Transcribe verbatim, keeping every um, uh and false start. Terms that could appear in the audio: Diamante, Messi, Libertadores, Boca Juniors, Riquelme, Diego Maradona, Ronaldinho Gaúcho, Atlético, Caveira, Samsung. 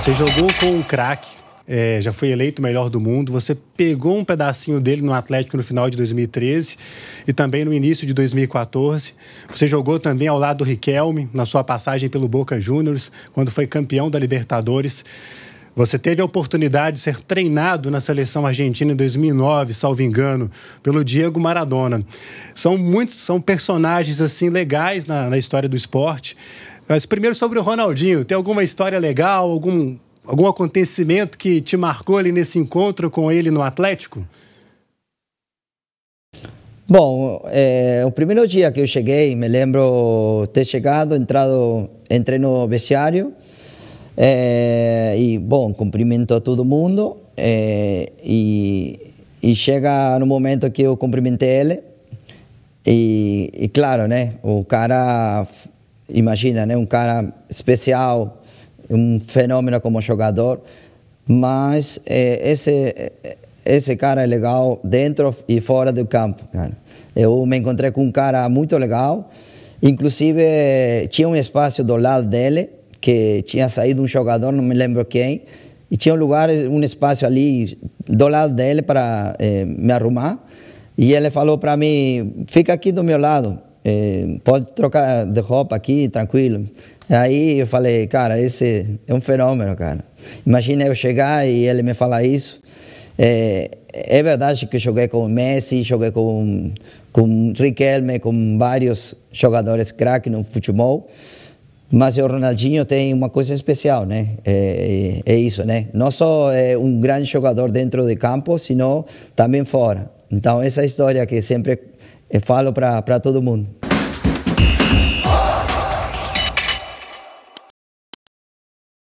Você jogou com um craque, é, já foi eleito o melhor do mundo. Você pegou um pedacinho dele no Atlético no final de dois mil e treze e também no início de dois mil e quatorze. Você jogou também ao lado do Riquelme, na sua passagem pelo Boca Juniors, quando foi campeão da Libertadores. Você teve a oportunidade de ser treinado na seleção argentina em dois mil e nove, salvo engano, pelo Diego Maradona. São muitos, são personagens assim legais na, na história do esporte. Mas primeiro sobre o Ronaldinho, tem alguma história legal, algum, algum acontecimento que te marcou ali nesse encontro com ele no Atlético? Bom, é, o primeiro dia que eu cheguei, me lembro ter chegado, entrado, entrei no vestiário é, e, bom, cumprimento a todo mundo é, e, e chega no momento que eu cumprimentei ele e, e claro, né, o cara... Imagina, né? Um cara especial, um fenômeno como jogador, mas é, esse, esse cara é legal dentro e fora do campo, cara. Eu me encontrei com um cara muito legal, inclusive tinha um espaço do lado dele, que tinha saído um jogador, não me lembro quem, e tinha um lugar, um espaço ali do lado dele para é, me arrumar, e ele falou para mim, fica aqui do meu lado. É, pode trocar de roupa aqui, tranquilo. Aí eu falei, cara, esse é um fenômeno, cara. Imagina eu chegar e ele me falar isso. É, é verdade que joguei com o Messi, joguei com com Riquelme, com vários jogadores craque no futebol, mas o Ronaldinho tem uma coisa especial, né? É, é, é isso, né? Não só é um grande jogador dentro de campo, sino também fora. Então essa história que sempre eu falo para todo mundo.